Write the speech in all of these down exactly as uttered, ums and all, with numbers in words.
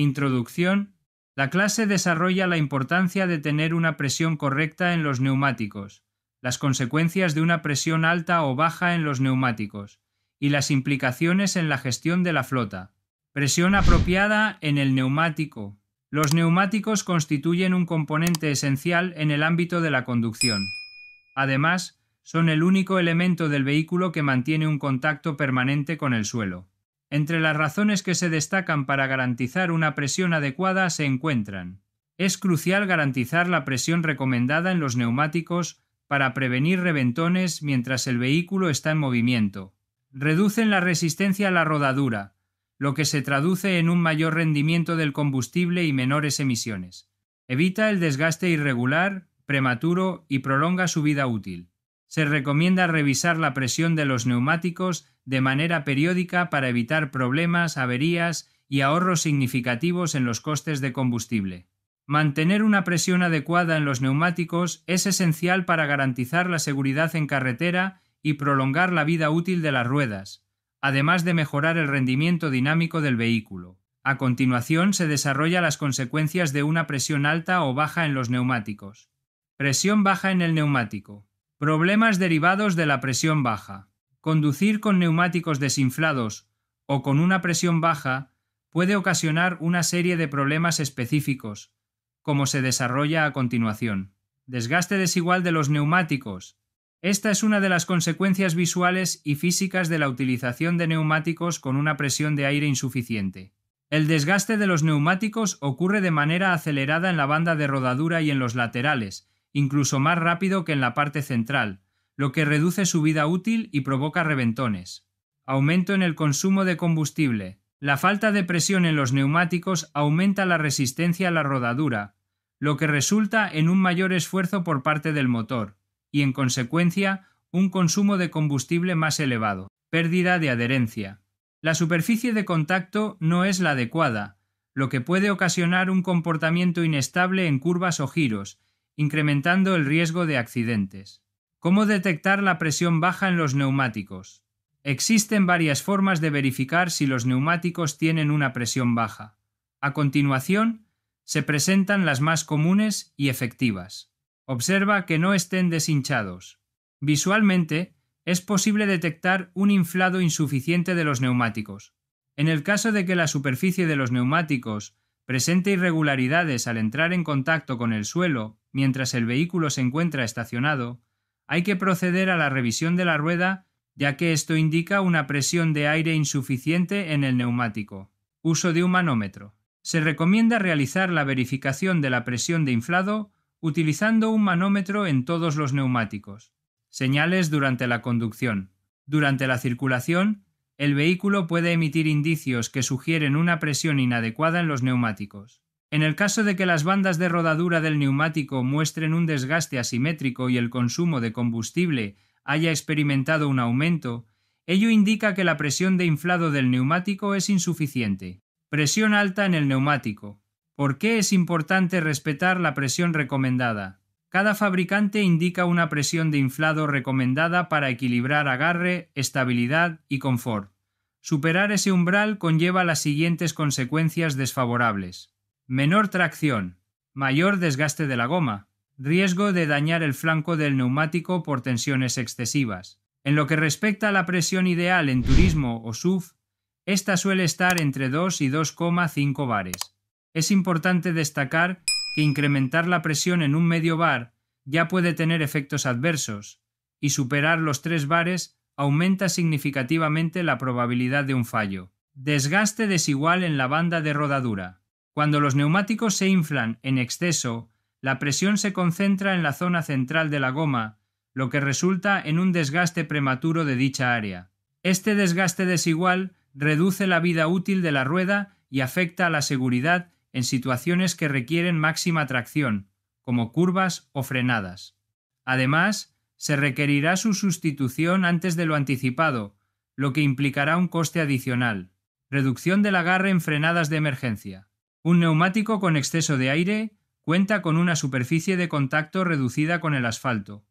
Introducción. La clase desarrolla la importancia de tener una presión correcta en los neumáticos, las consecuencias de una presión alta o baja en los neumáticos, y las implicaciones en la gestión de la flota. Presión apropiada en el neumático. Los neumáticos constituyen un componente esencial en el ámbito de la conducción. Además, son el único elemento del vehículo que mantiene un contacto permanente con el suelo. Entre las razones que se destacan para garantizar una presión adecuada se encuentran: es crucial garantizar la presión recomendada en los neumáticos para prevenir reventones mientras el vehículo está en movimiento. Reducen la resistencia a la rodadura, lo que se traduce en un mayor rendimiento del combustible y menores emisiones. Evita el desgaste irregular, prematuro y prolonga su vida útil. Se recomienda revisar la presión de los neumáticos de manera periódica para evitar problemas, averías y ahorros significativos en los costes de combustible. Mantener una presión adecuada en los neumáticos es esencial para garantizar la seguridad en carretera y prolongar la vida útil de las ruedas, además de mejorar el rendimiento dinámico del vehículo. A continuación se desarrollan las consecuencias de una presión alta o baja en los neumáticos. Presión baja en el neumático. Problemas derivados de la presión baja. Conducir con neumáticos desinflados o con una presión baja puede ocasionar una serie de problemas específicos, como se desarrolla a continuación. Desgaste desigual de los neumáticos. Esta es una de las consecuencias visuales y físicas de la utilización de neumáticos con una presión de aire insuficiente. El desgaste de los neumáticos ocurre de manera acelerada en la banda de rodadura y en los laterales, incluso más rápido que en la parte central, lo que reduce su vida útil y provoca reventones. Aumento en el consumo de combustible. La falta de presión en los neumáticos aumenta la resistencia a la rodadura, lo que resulta en un mayor esfuerzo por parte del motor, y en consecuencia, un consumo de combustible más elevado. Pérdida de adherencia. La superficie de contacto no es la adecuada, lo que puede ocasionar un comportamiento inestable en curvas o giros, incrementando el riesgo de accidentes. ¿Cómo detectar la presión baja en los neumáticos? Existen varias formas de verificar si los neumáticos tienen una presión baja. A continuación, se presentan las más comunes y efectivas. Observa que no estén deshinchados. Visualmente, es posible detectar un inflado insuficiente de los neumáticos. En el caso de que la superficie de los neumáticos presente irregularidades al entrar en contacto con el suelo mientras el vehículo se encuentra estacionado, hay que proceder a la revisión de la rueda, ya que esto indica una presión de aire insuficiente en el neumático. Uso de un manómetro. Se recomienda realizar la verificación de la presión de inflado utilizando un manómetro en todos los neumáticos. Señales durante la conducción. Durante la circulación, el vehículo puede emitir indicios que sugieren una presión inadecuada en los neumáticos. En el caso de que las bandas de rodadura del neumático muestren un desgaste asimétrico y el consumo de combustible haya experimentado un aumento, ello indica que la presión de inflado del neumático es insuficiente. Presión alta en el neumático. ¿Por qué es importante respetar la presión recomendada? Cada fabricante indica una presión de inflado recomendada para equilibrar agarre, estabilidad y confort. Superar ese umbral conlleva las siguientes consecuencias desfavorables. Menor tracción, mayor desgaste de la goma, riesgo de dañar el flanco del neumático por tensiones excesivas. En lo que respecta a la presión ideal en turismo o S U V, esta suele estar entre dos y dos coma cinco bares. Es importante destacar que incrementar la presión en un medio bar ya puede tener efectos adversos, y superar los tres bares aumenta significativamente la probabilidad de un fallo. Desgaste desigual en la banda de rodadura. Cuando los neumáticos se inflan en exceso, la presión se concentra en la zona central de la goma, lo que resulta en un desgaste prematuro de dicha área. Este desgaste desigual reduce la vida útil de la rueda y afecta a la seguridad en situaciones que requieren máxima tracción, como curvas o frenadas. Además, se requerirá su sustitución antes de lo anticipado, lo que implicará un coste adicional. Reducción del agarre en frenadas de emergencia. Un neumático con exceso de aire cuenta con una superficie de contacto reducida con el asfalto.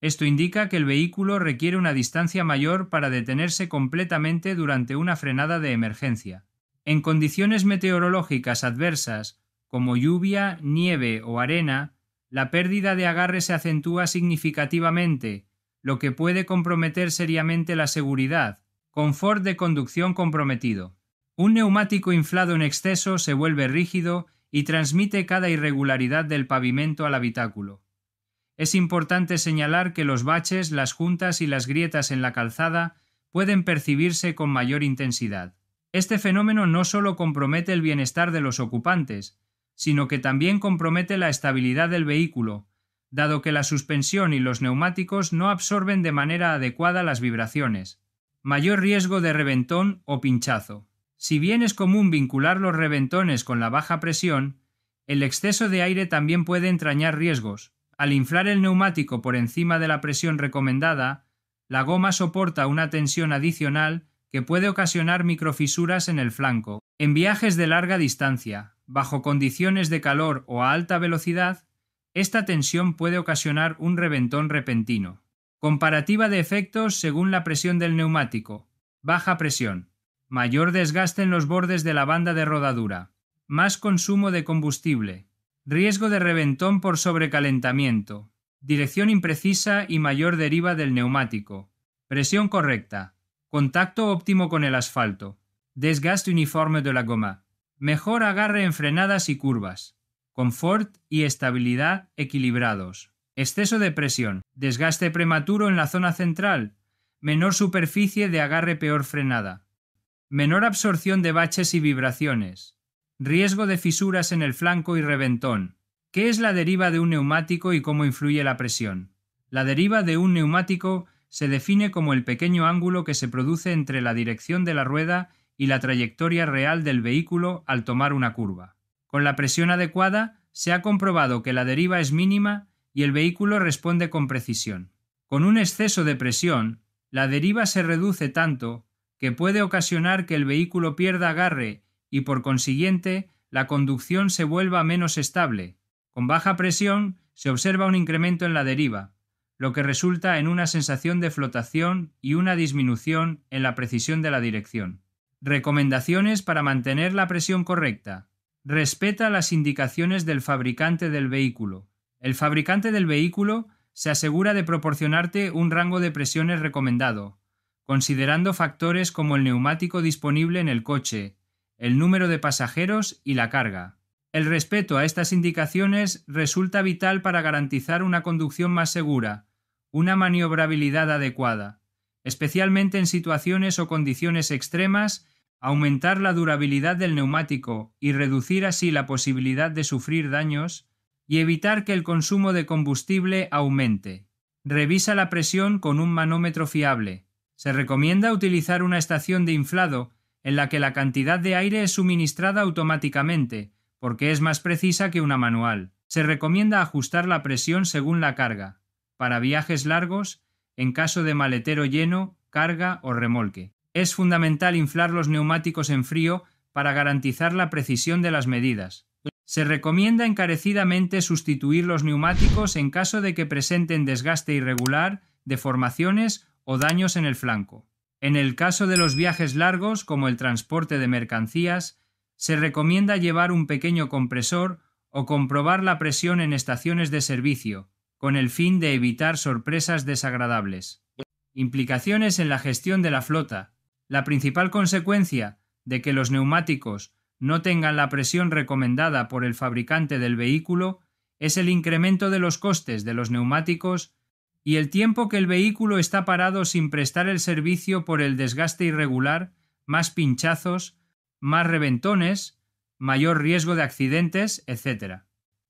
Esto indica que el vehículo requiere una distancia mayor para detenerse completamente durante una frenada de emergencia. En condiciones meteorológicas adversas, como lluvia, nieve o arena, la pérdida de agarre se acentúa significativamente, lo que puede comprometer seriamente la seguridad, confort de conducción comprometido. Un neumático inflado en exceso se vuelve rígido y transmite cada irregularidad del pavimento al habitáculo. Es importante señalar que los baches, las juntas y las grietas en la calzada pueden percibirse con mayor intensidad. Este fenómeno no solo compromete el bienestar de los ocupantes, sino que también compromete la estabilidad del vehículo, dado que la suspensión y los neumáticos no absorben de manera adecuada las vibraciones. Mayor riesgo de reventón o pinchazo. Si bien es común vincular los reventones con la baja presión, el exceso de aire también puede entrañar riesgos. Al inflar el neumático por encima de la presión recomendada, la goma soporta una tensión adicional que puede ocasionar microfisuras en el flanco. En viajes de larga distancia, bajo condiciones de calor o a alta velocidad, esta tensión puede ocasionar un reventón repentino. Comparativa de efectos según la presión del neumático. Baja presión. Mayor desgaste en los bordes de la banda de rodadura. Más consumo de combustible. Riesgo de reventón por sobrecalentamiento. Dirección imprecisa y mayor deriva del neumático. Presión correcta. Contacto óptimo con el asfalto. Desgaste uniforme de la goma. Mejor agarre en frenadas y curvas. Confort y estabilidad equilibrados. Exceso de presión. Desgaste prematuro en la zona central. Menor superficie de agarre, peor frenada. Menor absorción de baches y vibraciones. Riesgo de fisuras en el flanco y reventón. ¿Qué es la deriva de un neumático y cómo influye la presión? La deriva de un neumático se define como el pequeño ángulo que se produce entre la dirección de la rueda y la trayectoria real del vehículo al tomar una curva. Con la presión adecuada, se ha comprobado que la deriva es mínima y el vehículo responde con precisión. Con un exceso de presión, la deriva se reduce tanto que puede ocasionar que el vehículo pierda agarre y, por consiguiente, la conducción se vuelva menos estable. Con baja presión, se observa un incremento en la deriva, lo que resulta en una sensación de flotación y una disminución en la precisión de la dirección. Recomendaciones para mantener la presión correcta. Respeta las indicaciones del fabricante del vehículo. El fabricante del vehículo se asegura de proporcionarte un rango de presiones recomendado, considerando factores como el neumático disponible en el coche, el número de pasajeros y la carga. El respeto a estas indicaciones resulta vital para garantizar una conducción más segura, una maniobrabilidad adecuada, especialmente en situaciones o condiciones extremas, aumentar la durabilidad del neumático y reducir así la posibilidad de sufrir daños, y evitar que el consumo de combustible aumente. Revisa la presión con un manómetro fiable. Se recomienda utilizar una estación de inflado en la que la cantidad de aire es suministrada automáticamente, porque es más precisa que una manual. Se recomienda ajustar la presión según la carga, para viajes largos, en caso de maletero lleno, carga o remolque. Es fundamental inflar los neumáticos en frío para garantizar la precisión de las medidas. Se recomienda encarecidamente sustituir los neumáticos en caso de que presenten desgaste irregular, deformaciones o daños en el flanco. En el caso de los viajes largos, como el transporte de mercancías, se recomienda llevar un pequeño compresor o comprobar la presión en estaciones de servicio, con el fin de evitar sorpresas desagradables. Implicaciones en la gestión de la flota. La principal consecuencia de que los neumáticos no tengan la presión recomendada por el fabricante del vehículo es el incremento de los costes de los neumáticos y el tiempo que el vehículo está parado sin prestar el servicio por el desgaste irregular, más pinchazos, más reventones, mayor riesgo de accidentes, etcétera.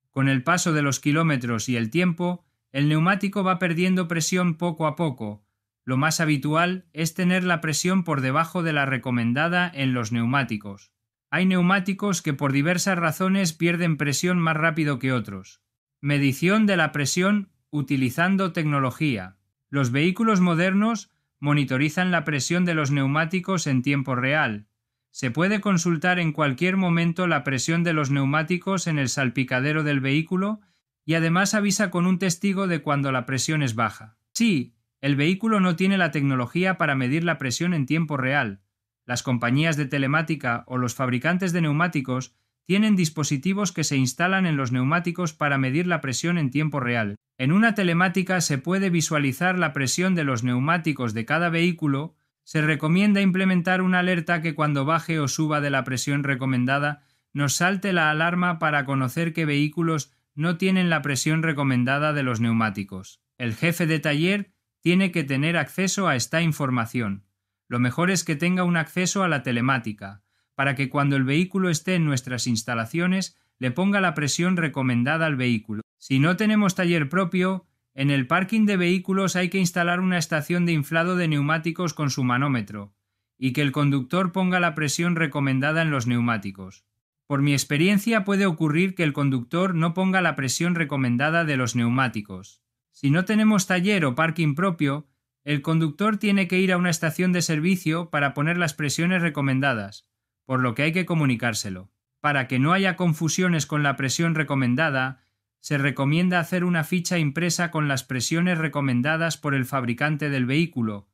Con el paso de los kilómetros y el tiempo, el neumático va perdiendo presión poco a poco. Lo más habitual es tener la presión por debajo de la recomendada en los neumáticos. Hay neumáticos que por diversas razones pierden presión más rápido que otros. Medición de la presión utilizando tecnología. Los vehículos modernos monitorizan la presión de los neumáticos en tiempo real. Se puede consultar en cualquier momento la presión de los neumáticos en el salpicadero del vehículo y además avisa con un testigo de cuando la presión es baja. Sí, el vehículo no tiene la tecnología para medir la presión en tiempo real. Las compañías de telemática o los fabricantes de neumáticos tienen dispositivos que se instalan en los neumáticos para medir la presión en tiempo real. En una telemática se puede visualizar la presión de los neumáticos de cada vehículo. Se recomienda implementar una alerta que cuando baje o suba de la presión recomendada nos salte la alarma para conocer qué vehículos no tienen la presión recomendada de los neumáticos. El jefe de taller tiene que tener acceso a esta información. Lo mejor es que tenga un acceso a la telemática, para que cuando el vehículo esté en nuestras instalaciones le ponga la presión recomendada al vehículo. Si no tenemos taller propio, en el parking de vehículos hay que instalar una estación de inflado de neumáticos con su manómetro, y que el conductor ponga la presión recomendada en los neumáticos. Por mi experiencia puede ocurrir que el conductor no ponga la presión recomendada de los neumáticos. Si no tenemos taller o parking propio, el conductor tiene que ir a una estación de servicio para poner las presiones recomendadas, por lo que hay que comunicárselo. Para que no haya confusiones con la presión recomendada, se recomienda hacer una ficha impresa con las presiones recomendadas por el fabricante del vehículo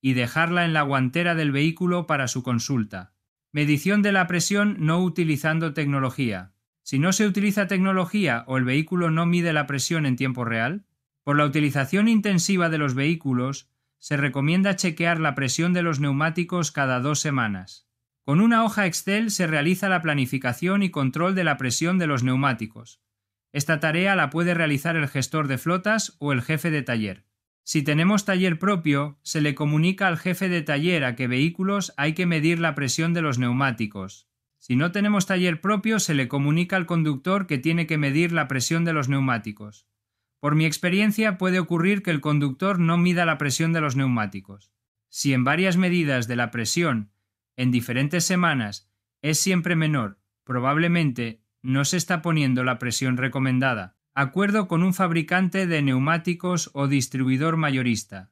y dejarla en la guantera del vehículo para su consulta. Medición de la presión no utilizando tecnología. Si no se utiliza tecnología o el vehículo no mide la presión en tiempo real, por la utilización intensiva de los vehículos, se recomienda chequear la presión de los neumáticos cada dos semanas. Con una hoja Excel se realiza la planificación y control de la presión de los neumáticos. Esta tarea la puede realizar el gestor de flotas o el jefe de taller. Si tenemos taller propio, se le comunica al jefe de taller a qué vehículos hay que medir la presión de los neumáticos. Si no tenemos taller propio, se le comunica al conductor que tiene que medir la presión de los neumáticos. Por mi experiencia, puede ocurrir que el conductor no mida la presión de los neumáticos. Si en varias medidas de la presión, en diferentes semanas, es siempre menor, probablemente no se está poniendo la presión recomendada. Acuerdo con un fabricante de neumáticos o distribuidor mayorista.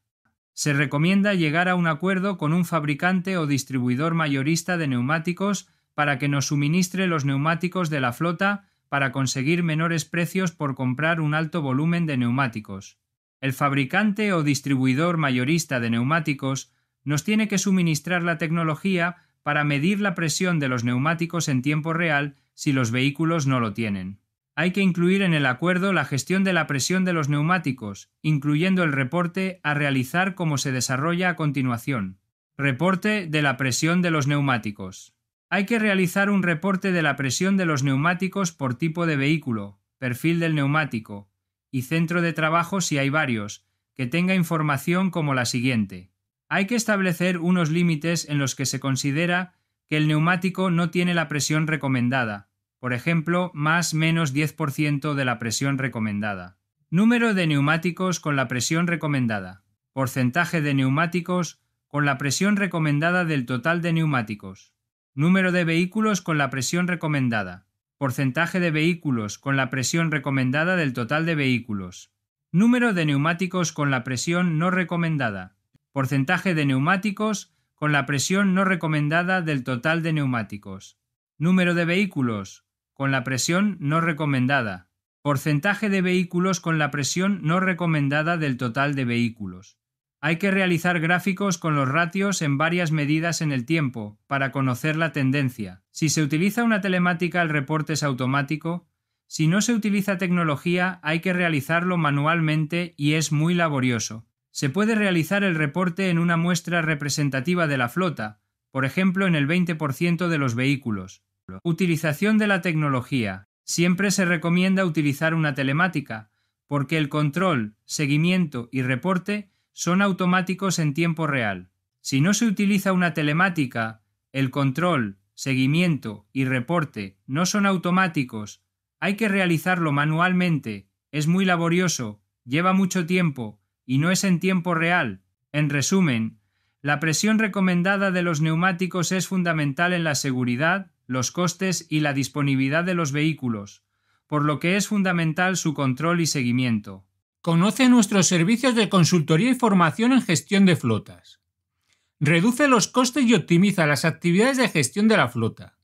Se recomienda llegar a un acuerdo con un fabricante o distribuidor mayorista de neumáticos para que nos suministre los neumáticos de la flota para conseguir menores precios por comprar un alto volumen de neumáticos. El fabricante o distribuidor mayorista de neumáticos nos tiene que suministrar la tecnología para medir la presión de los neumáticos en tiempo real si los vehículos no lo tienen. Hay que incluir en el acuerdo la gestión de la presión de los neumáticos, incluyendo el reporte a realizar como se desarrolla a continuación. Reporte de la presión de los neumáticos. Hay que realizar un reporte de la presión de los neumáticos por tipo de vehículo, perfil del neumático y centro de trabajo si hay varios, que tenga información como la siguiente. Hay que establecer unos límites en los que se considera que el neumático no tiene la presión recomendada, por ejemplo, más o menos diez por ciento de la presión recomendada. Número de neumáticos con la presión recomendada. Porcentaje de neumáticos con la presión recomendada del total de neumáticos. Número de vehículos con la presión recomendada. Porcentaje de vehículos con la presión recomendada del total de vehículos. Número de neumáticos con la presión no recomendada. Porcentaje de neumáticos con la presión no recomendada del total de neumáticos. Número de vehículos con la presión no recomendada. Porcentaje de vehículos con la presión no recomendada del total de vehículos. Hay que realizar gráficos con los ratios en varias medidas en el tiempo para conocer la tendencia. Si se utiliza una telemática, el reporte es automático. Si no se utiliza tecnología, hay que realizarlo manualmente y es muy laborioso. Se puede realizar el reporte en una muestra representativa de la flota, por ejemplo en el veinte por ciento de los vehículos. Utilización de la tecnología. Siempre se recomienda utilizar una telemática, porque el control, seguimiento y reporte son automáticos en tiempo real. Si no se utiliza una telemática, el control, seguimiento y reporte no son automáticos. Hay que realizarlo manualmente, es muy laborioso, lleva mucho tiempo y no es en tiempo real. En resumen, la presión recomendada de los neumáticos es fundamental en la seguridad, los costes y la disponibilidad de los vehículos, por lo que es fundamental su control y seguimiento. Conoce nuestros servicios de consultoría y formación en gestión de flotas. Reduce los costes y optimiza las actividades de gestión de la flota.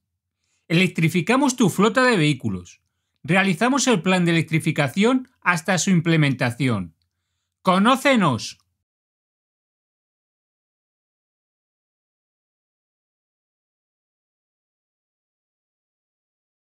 Electrificamos tu flota de vehículos. Realizamos el plan de electrificación hasta su implementación. ¡Conócenos!